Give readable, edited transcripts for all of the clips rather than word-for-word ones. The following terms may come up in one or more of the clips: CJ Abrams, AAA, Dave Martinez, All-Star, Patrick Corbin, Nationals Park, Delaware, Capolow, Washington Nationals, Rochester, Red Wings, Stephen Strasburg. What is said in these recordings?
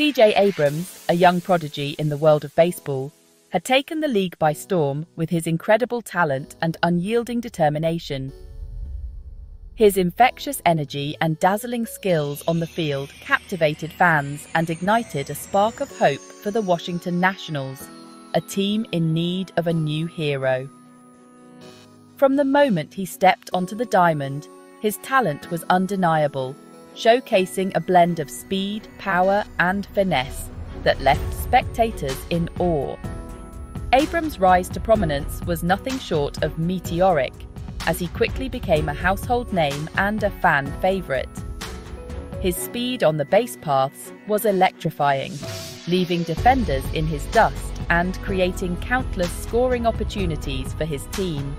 CJ Abrams, a young prodigy in the world of baseball, had taken the league by storm with his incredible talent and unyielding determination. His infectious energy and dazzling skills on the field captivated fans and ignited a spark of hope for the Washington Nationals, a team in need of a new hero. From the moment he stepped onto the diamond, his talent was undeniable, showcasing a blend of speed, power, and finesse that left spectators in awe. Abrams' rise to prominence was nothing short of meteoric, as he quickly became a household name and a fan favourite. His speed on the base paths was electrifying, leaving defenders in his dust and creating countless scoring opportunities for his team.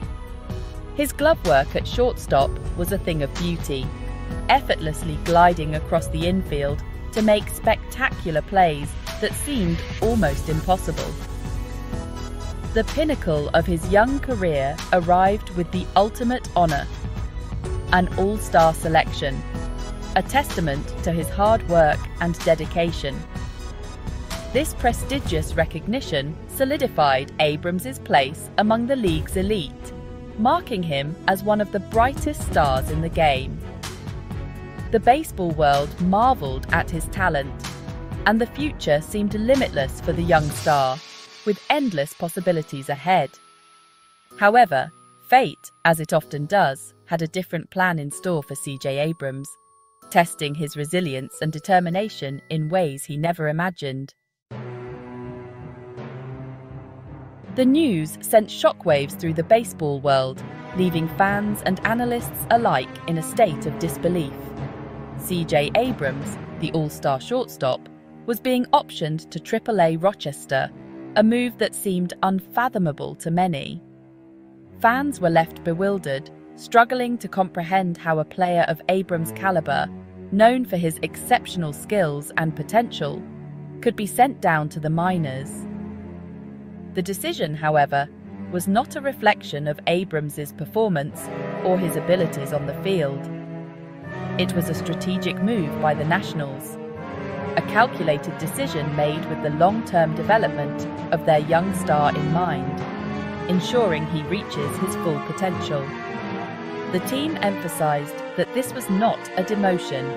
His glove work at shortstop was a thing of beauty, effortlessly gliding across the infield to make spectacular plays that seemed almost impossible. The pinnacle of his young career arrived with the ultimate honour, an all-star selection, a testament to his hard work and dedication. This prestigious recognition solidified Abrams' place among the league's elite, marking him as one of the brightest stars in the game. The baseball world marvelled at his talent, and the future seemed limitless for the young star, with endless possibilities ahead. However, fate, as it often does, had a different plan in store for CJ Abrams, testing his resilience and determination in ways he never imagined. The news sent shockwaves through the baseball world, leaving fans and analysts alike in a state of disbelief. CJ Abrams, the all-star shortstop, was being optioned to AAA Rochester, a move that seemed unfathomable to many. Fans were left bewildered, struggling to comprehend how a player of Abrams' caliber, known for his exceptional skills and potential, could be sent down to the minors. The decision, however, was not a reflection of Abrams' performance or his abilities on the field. It was a strategic move by the Nationals, a calculated decision made with the long-term development of their young star in mind, ensuring he reaches his full potential. The team emphasised that this was not a demotion,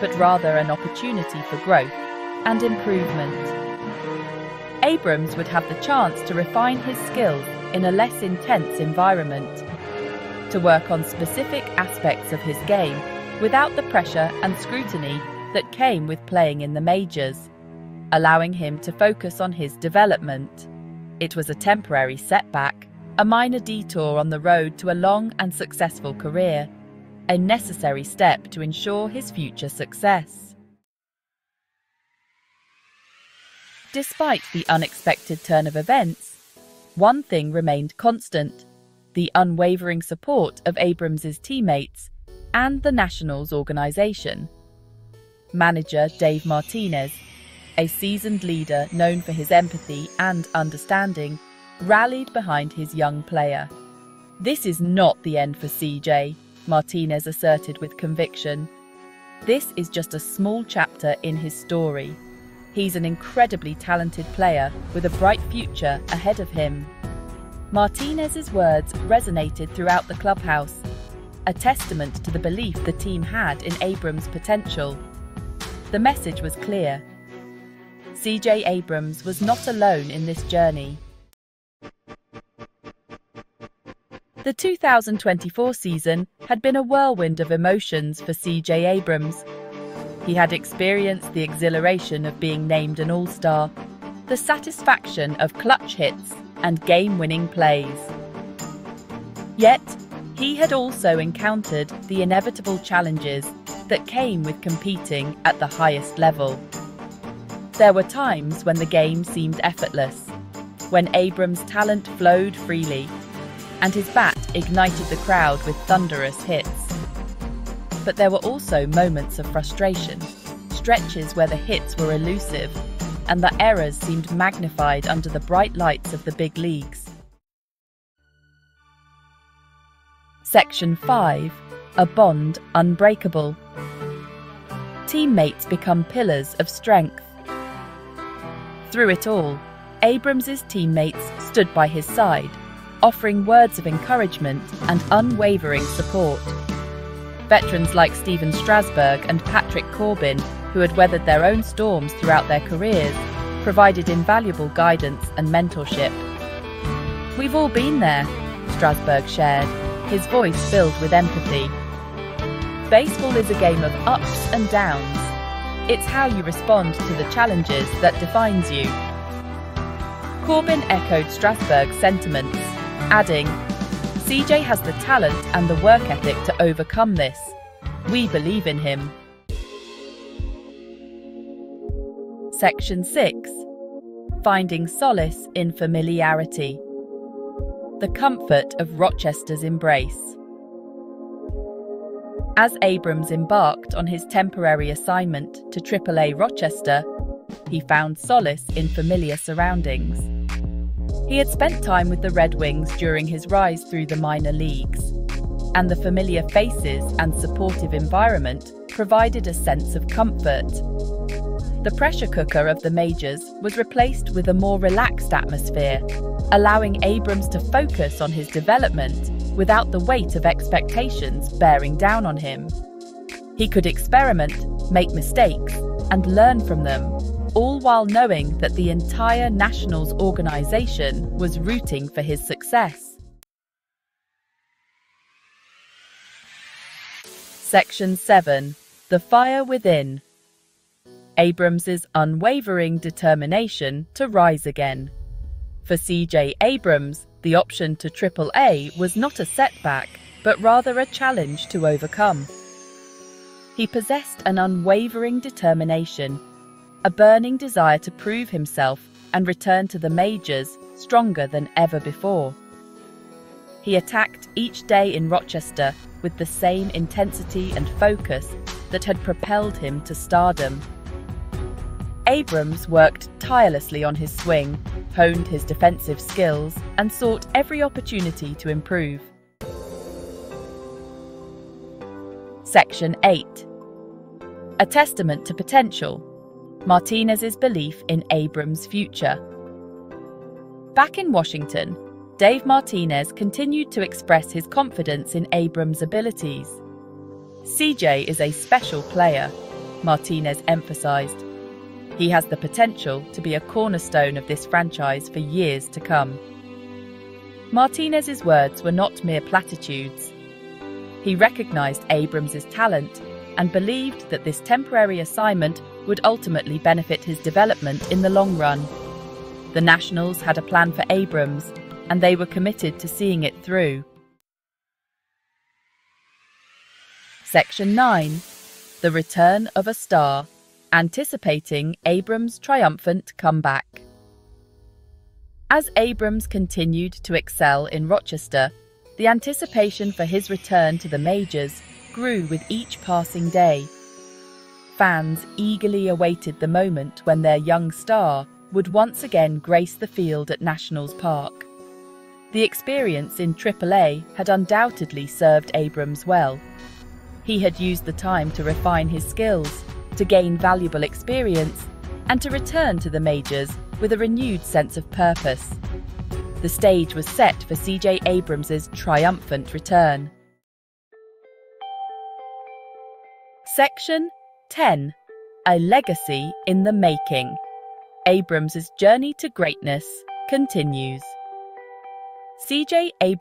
but rather an opportunity for growth and improvement. Abrams would have the chance to refine his skills in a less intense environment, to work on specific aspects of his game without the pressure and scrutiny that came with playing in the majors, allowing him to focus on his development. It was a temporary setback, a minor detour on the road to a long and successful career, a necessary step to ensure his future success. Despite the unexpected turn of events, one thing remained constant: the unwavering support of Abrams' teammates and the Nationals organization. Manager Dave Martinez, a seasoned leader known for his empathy and understanding, rallied behind his young player. "This is not the end for CJ," Martinez asserted with conviction. "This is just a small chapter in his story. He's an incredibly talented player with a bright future ahead of him." Martinez's words resonated throughout the clubhouse, a testament to the belief the team had in Abrams' potential. The message was clear: CJ Abrams was not alone in this journey. The 2024 season had been a whirlwind of emotions for CJ Abrams. He had experienced the exhilaration of being named an all-star, the satisfaction of clutch hits and game-winning plays. Yet, he had also encountered the inevitable challenges that came with competing at the highest level. There were times when the game seemed effortless, when Abrams' talent flowed freely, and his bat ignited the crowd with thunderous hits. But there were also moments of frustration, stretches where the hits were elusive, and the errors seemed magnified under the bright lights of the big leagues. Section 5: A bond unbreakable. Teammates become pillars of strength, Through it all, Abrams' teammates stood by his side, offering words of encouragement and unwavering support. Veterans like Stephen Strasburg and Patrick Corbin, who had weathered their own storms throughout their careers, provided invaluable guidance and mentorship. "We've all been there," Strasburg shared, his voice filled with empathy. "Baseball is a game of ups and downs. It's how you respond to the challenges that defines you." Corbin echoed Strasburg's sentiments, adding, "CJ has the talent and the work ethic to overcome this. We believe in him." Section 6. Finding solace in familiarity. The comfort of Rochester's embrace. As Abrams embarked on his temporary assignment to AAA Rochester, he found solace in familiar surroundings. He had spent time with the Red Wings during his rise through the minor leagues, and the familiar faces and supportive environment provided a sense of comfort. The pressure cooker of the majors was replaced with a more relaxed atmosphere, allowing Abrams to focus on his development without the weight of expectations bearing down on him. He could experiment, make mistakes, and learn from them, all while knowing that the entire Nationals organization was rooting for his success. Section 7. The Fire Within. Abrams' unwavering determination to rise again. For CJ Abrams, the option to AAA was not a setback, but rather a challenge to overcome. He possessed an unwavering determination, a burning desire to prove himself and return to the majors stronger than ever before. He attacked each day in Rochester with the same intensity and focus that had propelled him to stardom. Abrams worked tirelessly on his swing, honed his defensive skills, and sought every opportunity to improve. Section 8. A testament to potential. Martinez's belief in Abrams' future. Back in Washington, Dave Martinez continued to express his confidence in Abrams' abilities. "CJ is a special player," Martinez emphasized. "He has the potential to be a cornerstone of this franchise for years to come." Martinez's words were not mere platitudes. He recognized Abrams' talent and believed that this temporary assignment would ultimately benefit his development in the long run. The Nationals had a plan for Abrams, and they were committed to seeing it through. Section 9. The Return of a Star. Anticipating Abrams' triumphant comeback. As Abrams continued to excel in Rochester, the anticipation for his return to the majors grew with each passing day. Fans eagerly awaited the moment when their young star would once again grace the field at Nationals Park. The experience in AAA had undoubtedly served Abrams well. He had used the time to refine his skills, to gain valuable experience, and to return to the majors with a renewed sense of purpose. The stage was set for CJ Abrams' triumphant return. Section 10. A Legacy in the Making. Abrams' journey to greatness continues. CJ Abrams